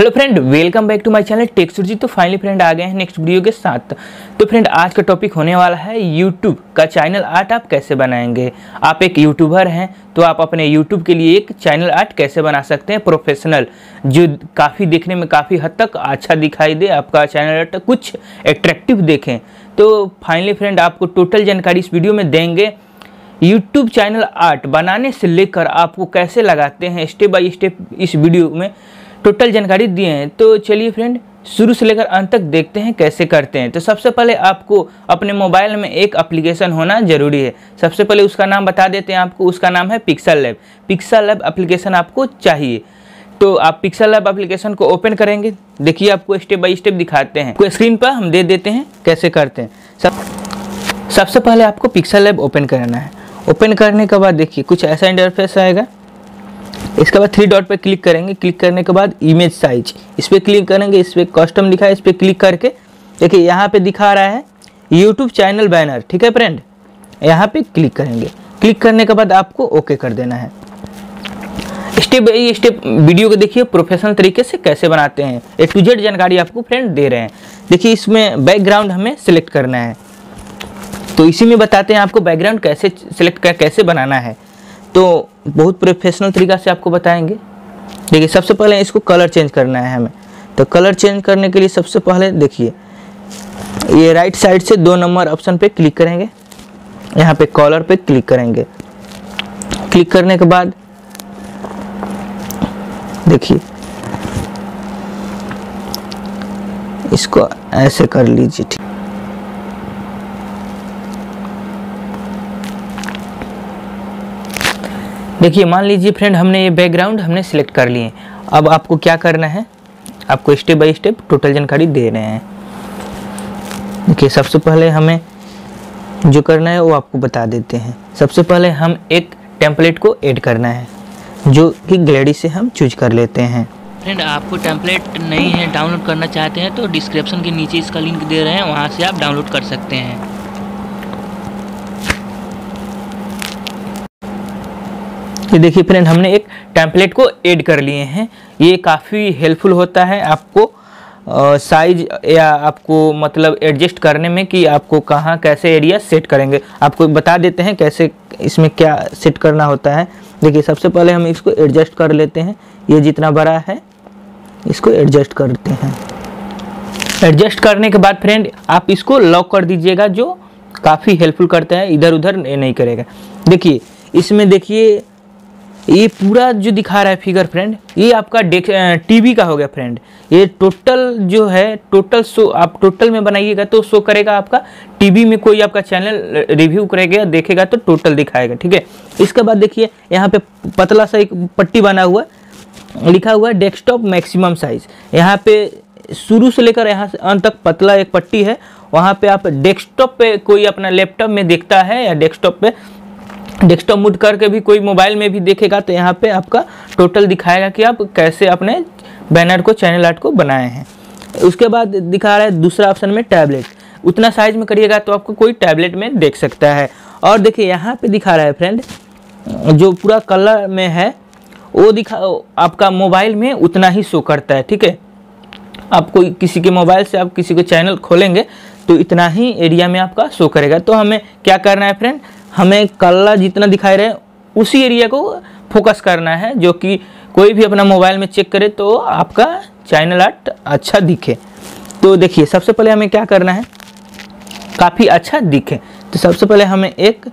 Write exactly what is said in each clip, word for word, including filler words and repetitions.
Hello friend, welcome back to my channel tech Surjit. तो finally friend आ गए हैं next video के साथ। तो फ्रेंड आज का टॉपिक होने वाला है यूट्यूब का चैनल आर्ट आप कैसे बनाएंगे। आप एक यूट्यूबर हैं तो आप अपने यूट्यूब के लिए एक चैनल आर्ट कैसे बना सकते हैं प्रोफेशनल, जो काफ़ी देखने में काफ़ी हद तक अच्छा दिखाई दे, आपका चैनल आर्ट कुछ एट्रैक्टिव देखें। तो फाइनली फ्रेंड आपको टोटल जानकारी इस वीडियो में देंगे। यूट्यूब चैनल आर्ट बनाने से लेकर आपको कैसे लगाते हैं स्टेप बाय स्टेप इस वीडियो में टोटल जानकारी दिए हैं। तो चलिए फ्रेंड शुरू से लेकर अंत तक देखते हैं कैसे करते हैं। तो सबसे पहले आपको अपने मोबाइल में एक एप्लीकेशन होना ज़रूरी है। सबसे पहले उसका नाम बता देते हैं आपको, उसका नाम है pixel lab. Pixel lab application आपको चाहिए। तो आप पिक्सल लैब एप्लीकेशन को ओपन करेंगे। देखिए आपको स्टेप बाय स्टेप दिखाते हैं, कोई स्क्रीन पर हम दे देते हैं कैसे करते हैं। सब सबसे पहले आपको पिक्सल लैब ओपन करना है। ओपन करने के बाद देखिए कुछ ऐसा इंटरफेस आएगा। इसके बाद थ्री डॉट पर क्लिक करेंगे। क्लिक करने के बाद इमेज साइज इस पर क्लिक करेंगे। इस पर कस्टम लिखा है, इस पर क्लिक करके देखिए यहाँ पे दिखा रहा है यूट्यूब चैनल बैनर। ठीक है फ्रेंड, यहाँ पे क्लिक करेंगे। क्लिक करने के बाद आपको ओके कर देना है। स्टेप बाई स्टेप वीडियो को देखिए प्रोफेशनल तरीके से कैसे बनाते हैं, ए टू जेड जानकारी आपको फ्रेंड दे रहे हैं। देखिए इसमें बैकग्राउंड हमें सेलेक्ट करना है, तो इसी में बताते हैं आपको बैकग्राउंड कैसे सेलेक्ट कर कैसे बनाना है। तो बहुत प्रोफेशनल तरीका से आपको बताएंगे। देखिए सबसे पहले इसको कलर चेंज करना है हमें। तो कलर चेंज करने के लिए सबसे पहले देखिए ये राइट साइड से दो नंबर ऑप्शन पे क्लिक करेंगे। यहाँ पे कलर पे क्लिक करेंगे। क्लिक करने के बाद देखिए इसको ऐसे कर लीजिए। ठीक, देखिए मान लीजिए फ्रेंड हमने ये बैकग्राउंड हमने सेलेक्ट कर लिए। अब आपको क्या करना है, आपको स्टेप बाय स्टेप टोटल जानकारी दे रहे हैं। देखिए सबसे पहले हमें जो करना है वो आपको बता देते हैं। सबसे पहले हम एक टेम्पलेट को ऐड करना है, जो कि गैलरी से हम चूज कर लेते हैं। फ्रेंड आपको टेम्पलेट नहीं है डाउनलोड करना चाहते हैं तो डिस्क्रिप्शन के नीचे इसका लिंक दे रहे हैं, वहाँ से आप डाउनलोड कर सकते हैं। ये देखिए फ्रेंड हमने एक टेम्पलेट को ऐड कर लिए हैं। ये काफ़ी हेल्पफुल होता है आपको साइज या आपको मतलब एडजस्ट करने में कि आपको कहाँ कैसे एरिया सेट करेंगे। आपको बता देते हैं कैसे इसमें क्या सेट करना होता है। देखिए सबसे पहले हम इसको एडजस्ट कर लेते हैं। ये जितना बड़ा है इसको एडजस्ट करते हैं। एडजस्ट करने के बाद फ्रेंड आप इसको लॉक कर दीजिएगा, जो काफ़ी हेल्पफुल करता है, इधर उधर नहीं करेगा। देखिए इसमें देखिए ये पूरा जो दिखा रहा है फिगर फ्रेंड ये आपका टीवी का हो गया फ्रेंड। ये टोटल जो है टोटल शो आप टोटल में बनाइएगा तो शो करेगा आपका टीवी में। कोई आपका चैनल रिव्यू करेगा देखेगा तो टोटल दिखाएगा। ठीक है, इसके बाद देखिए यहाँ पे पतला सा एक पट्टी बना हुआ लिखा हुआ है डेस्कटॉप मैक्सिमम साइज। यहाँ पे शुरू से लेकर यहाँ से अंत तक पतला एक पट्टी है, वहाँ पे आप डेस्कटॉप पे कोई अपना लैपटॉप में देखता है या डेस्कटॉप पे डेस्कटॉप मूड करके भी कोई मोबाइल में भी देखेगा तो यहाँ पे आपका टोटल दिखाएगा कि आप कैसे अपने बैनर को चैनल आर्ट को बनाए हैं। उसके बाद दिखा रहा है दूसरा ऑप्शन में टैबलेट, उतना साइज में करिएगा तो आपको कोई टैबलेट में देख सकता है। और देखिए यहाँ पे दिखा रहा है फ्रेंड जो पूरा कलर में है वो दिखा आपका मोबाइल में उतना ही शो करता है। ठीक है, आपको किसी के मोबाइल से आप किसी को चैनल खोलेंगे तो इतना ही एरिया में आपका शो करेगा। तो हमें क्या करना है फ्रेंड, हमें कलर जितना दिखाई रहे उसी एरिया को फोकस करना है, जो कि कोई भी अपना मोबाइल में चेक करे तो आपका चैनल आर्ट अच्छा दिखे। तो देखिए सबसे पहले हमें क्या करना है, काफ़ी अच्छा दिखे। तो सबसे पहले हमें एक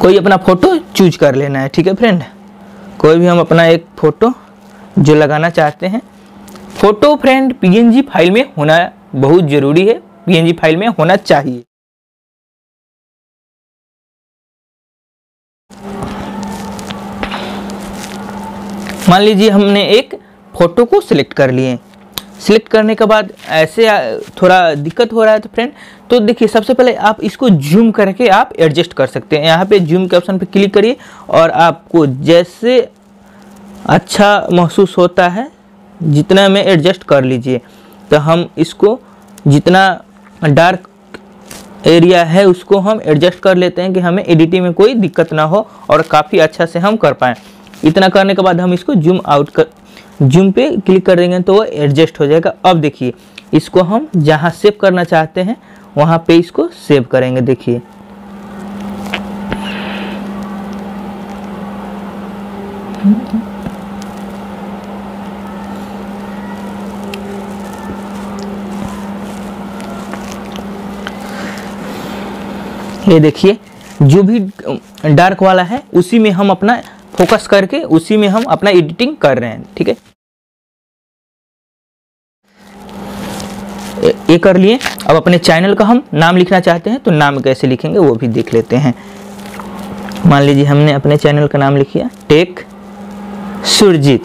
कोई अपना फ़ोटो चूज कर लेना है। ठीक है फ्रेंड, कोई भी हम अपना एक फ़ोटो जो लगाना चाहते हैं। फ़ोटो फ्रेंड पीएनजी फाइल में होना बहुत ज़रूरी है, पीएनजी फाइल में होना चाहिए। मान लीजिए हमने एक फ़ोटो को सिलेक्ट कर लिए। सिलेक्ट करने के बाद ऐसे थोड़ा दिक्कत हो रहा है तो फ्रेंड तो देखिए सबसे पहले आप इसको जूम करके आप एडजस्ट कर सकते हैं। यहाँ पे जूम के ऑप्शन पे क्लिक करिए और आपको जैसे अच्छा महसूस होता है जितना में एडजस्ट कर लीजिए। तो हम इसको जितना डार्क एरिया है उसको हम एडजस्ट कर लेते हैं कि हमें एडिटिंग में कोई दिक्कत ना हो और काफ़ी अच्छा से हम कर पाएँ। इतना करने के बाद हम इसको जूम आउट कर जूम पे क्लिक कर देंगे तो वो एडजस्ट हो जाएगा। अब देखिए इसको हम जहाँ सेव करना चाहते हैं वहाँ पे इसको सेव करेंगे। देखिए ये देखिए जो भी डार्क वाला है उसी में हम अपना फोकस करके उसी में हम अपना एडिटिंग कर रहे हैं। ठीक है, ये कर लिए। अब अपने चैनल का हम नाम लिखना चाहते हैं तो नाम कैसे लिखेंगे वो भी देख लेते हैं। मान लीजिए हमने अपने चैनल का नाम लिखा टेक सुरजीत।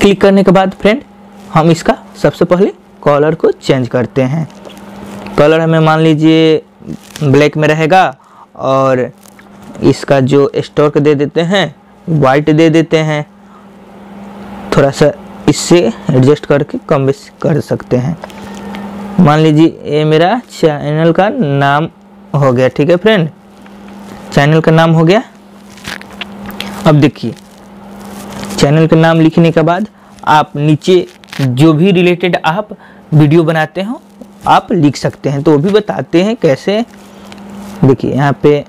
क्लिक करने के बाद फ्रेंड हम इसका सबसे पहले कलर को चेंज करते हैं। कलर हमें मान लीजिए ब्लैक में रहेगा और इसका जो स्टॉक दे देते हैं वाइट दे देते हैं। थोड़ा सा इससे एडजस्ट करके कम बेस कर सकते हैं। मान लीजिए ये मेरा चैनल का नाम हो गया। ठीक है फ्रेंड, चैनल का नाम हो गया। अब देखिए चैनल का नाम लिखने के बाद आप नीचे जो भी रिलेटेड आप वीडियो बनाते हो आप लिख सकते हैं, तो वो भी बताते हैं कैसे। देखिए यहाँ पे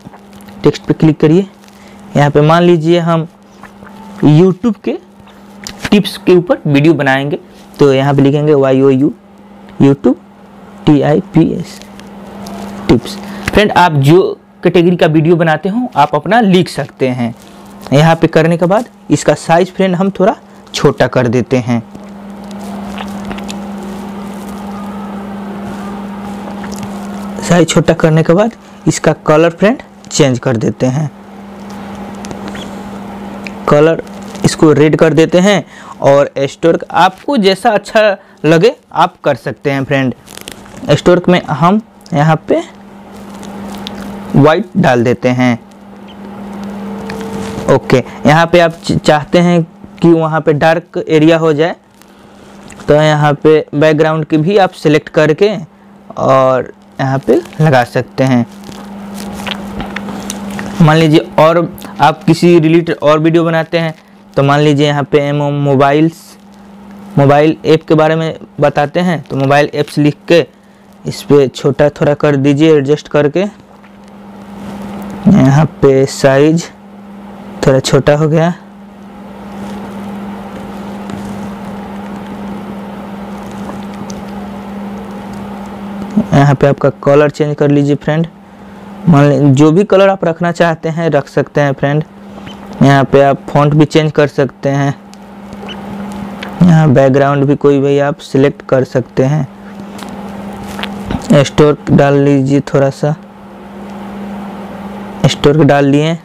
टेक्स्ट पे क्लिक करिए। यहाँ पे मान लीजिए हम YouTube के टिप्स के ऊपर वीडियो बनाएंगे तो यहाँ पे लिखेंगे Y O U YouTube T I P S tips. Friend आप जो कैटेगरी का वीडियो बनाते हो आप अपना लिख सकते हैं। यहाँ पे करने के बाद इसका साइज फ्रेंड हम थोड़ा छोटा कर देते हैं। साइज छोटा करने के बाद इसका कलर फ्रेंड चेंज कर देते हैं। कलर इसको रेड कर देते हैं और स्टोर्क आपको जैसा अच्छा लगे आप कर सकते हैं। फ्रेंड स्टोर्क में हम यहाँ पे वाइट डाल देते हैं। ओके, यहाँ पे आप चाहते हैं कि वहाँ पे डार्क एरिया हो जाए तो यहाँ पे बैकग्राउंड की भी आप सिलेक्ट करके और यहाँ पे लगा सकते हैं। मान लीजिए और आप किसी रिलेटेड और वीडियो बनाते हैं तो मान लीजिए यहाँ पे एम मोबाइल्स मोबाइल ऐप के बारे में बताते हैं तो मोबाइल ऐप्स लिख के इस पर छोटा थोड़ा कर दीजिए एडजस्ट करके। यहाँ पे साइज थोड़ा छोटा हो गया। यहाँ पे आपका कलर चेंज कर लीजिए फ्रेंड। मान लीजिए जो भी कलर आप रखना चाहते हैं रख सकते हैं फ्रेंड। यहाँ पे आप फॉन्ट भी चेंज कर सकते हैं। यहाँ बैकग्राउंड भी कोई भी आप सिलेक्ट कर सकते हैं। स्टोर डाल लीजिए, थोड़ा सा स्टोर डाल लिए।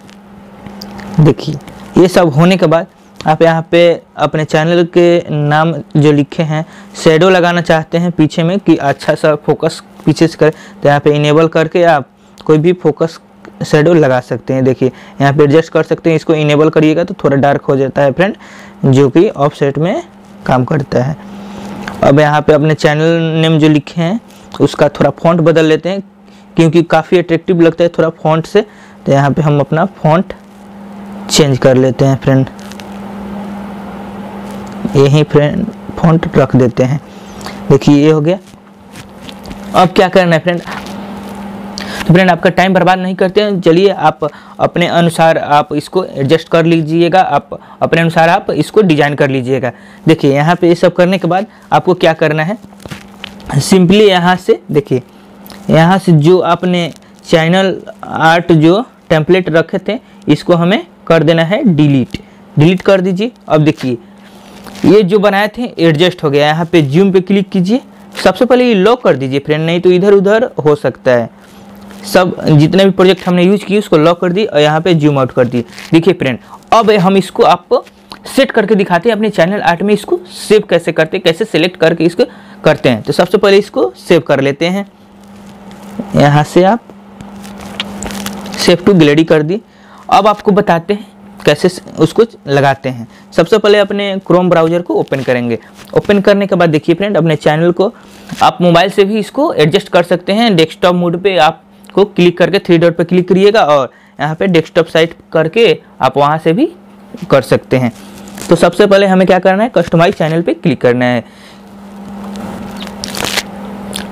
देखिए ये सब होने के बाद आप यहाँ पे अपने चैनल के नाम जो लिखे हैं शैडो लगाना चाहते हैं पीछे में कि अच्छा सा फोकस पीछे से कर, तो यहाँ पे इनेबल करके आप कोई भी फोकस शेडो लगा सकते हैं। देखिए यहाँ पे एडजस्ट कर सकते हैं। इसको इनेबल करिएगा तो थोड़ा डार्क हो जाता है फ्रेंड, जो कि ऑफसेट में काम करता है। अब यहाँ पे अपने चैनल नेम जो लिखे हैं उसका थोड़ा फॉन्ट बदल लेते हैं क्योंकि काफ़ी अट्रैक्टिव लगता है थोड़ा फॉन्ट से। तो यहाँ पे हम अपना फॉन्ट चेंज कर लेते हैं फ्रेंड। यही फ्रेंड फॉन्ट रख देते हैं। देखिए ये हो गया। अब क्या करना है फ्रेंड, तो फ्रेंड आपका टाइम बर्बाद नहीं करते हैं। चलिए आप अपने अनुसार आप इसको एडजस्ट कर लीजिएगा, आप अपने अनुसार आप इसको डिजाइन कर लीजिएगा। देखिए यहाँ पे ये सब करने के बाद आपको क्या करना है, सिंपली यहाँ से देखिए यहाँ से जो आपने चैनल आर्ट जो टेम्पलेट रखे थे इसको हमें कर देना है डिलीट। डिलीट कर दीजिए। अब देखिए ये जो बनाए थे एडजस्ट हो गया। यहाँ पर जूम पे क्लिक कीजिए। सबसे पहले ये लॉक कर दीजिए फ्रेंड, नहीं तो इधर उधर हो सकता है। सब जितने भी प्रोजेक्ट हमने यूज किए उसको लॉक कर दिए और यहाँ पे जूम आउट कर दिए। देखिए फ्रेंड अब हम इसको आपको सेट करके दिखाते हैं अपने चैनल आर्ट में इसको सेव कैसे करते हैं, कैसे सेलेक्ट करके इसको करते हैं। तो सबसे पहले इसको सेव कर लेते हैं। यहाँ से आप सेव टू गैलरी कर दी। अब आपको बताते हैं कैसे उसको लगाते हैं। सबसे पहले अपने क्रोम ब्राउजर को ओपन करेंगे। ओपन करने के बाद देखिए फ्रेंड अपने चैनल को आप मोबाइल से भी इसको एडजस्ट कर सकते हैं। डेस्कटॉप मोड पर आप को क्लिक करके थ्री डॉट पर क्लिक करिएगा और यहाँ पे डेस्कटॉप साइट करके आप वहाँ से भी कर सकते हैं। तो सबसे पहले हमें क्या करना है, कस्टमाइज चैनल पे क्लिक करना है।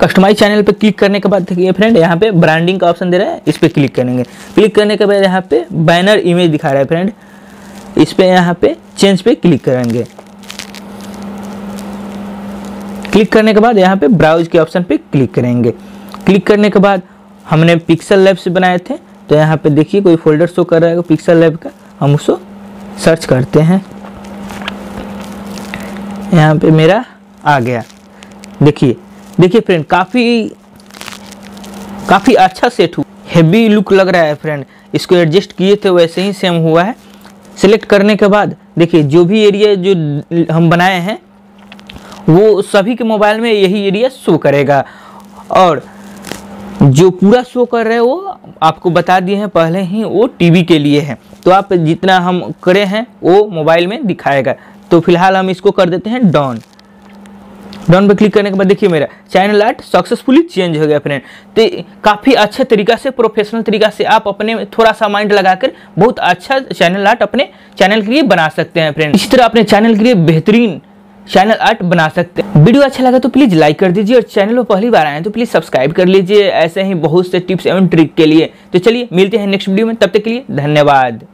कस्टमाइज चैनल पे क्लिक करने के बाद ये फ्रेंड यहाँ पे ब्रांडिंग का ऑप्शन दे रहा है, इस पर क्लिक करेंगे। क्लिक करने के बाद यहाँ पे बैनर इमेज दिखा रहा है फ्रेंड, इस पर यहाँ पे चेंज पे क्लिक करेंगे। क्लिक करने के बाद यहाँ पे ब्राउज के ऑप्शन पे क्लिक करेंगे। क्लिक करने के बाद हमने पिक्सल लैब से बनाए थे, तो यहाँ पे देखिए कोई फोल्डर शो कर रहा है पिक्सल लैब का, हम उसको सर्च करते हैं। यहाँ पे मेरा आ गया, देखिए देखिए फ्रेंड काफ़ी काफ़ी अच्छा सेट हुआ, हेवी लुक लग रहा है फ्रेंड। इसको एडजस्ट किए थे वैसे ही सेम हुआ है। सिलेक्ट करने के बाद देखिए जो भी एरिया जो हम बनाए हैं वो सभी के मोबाइल में यही एरिया शो करेगा, और जो पूरा शो कर रहे हैं वो आपको बता दिए हैं पहले ही, वो टीवी के लिए है। तो आप जितना हम करे हैं वो मोबाइल में दिखाएगा। तो फिलहाल हम इसको कर देते हैं डॉन। डॉन पर क्लिक करने के बाद देखिए मेरा चैनल आर्ट सक्सेसफुली चेंज हो गया फ्रेंड। तो काफ़ी अच्छे तरीका से प्रोफेशनल तरीका से आप अपने थोड़ा सा माइंड लगाकर बहुत अच्छा चैनल आर्ट अपने चैनल के लिए बना सकते हैं फ्रेंड। इसी तरह अपने चैनल के लिए बेहतरीन चैनल आर्ट बना सकते हैं। वीडियो अच्छा लगा तो प्लीज़ लाइक कर दीजिए, और चैनल पर पहली बार आए हैं तो प्लीज़ सब्सक्राइब कर लीजिए ऐसे ही बहुत से टिप्स एवं ट्रिक के लिए। तो चलिए मिलते हैं नेक्स्ट वीडियो में, तब तक के लिए धन्यवाद।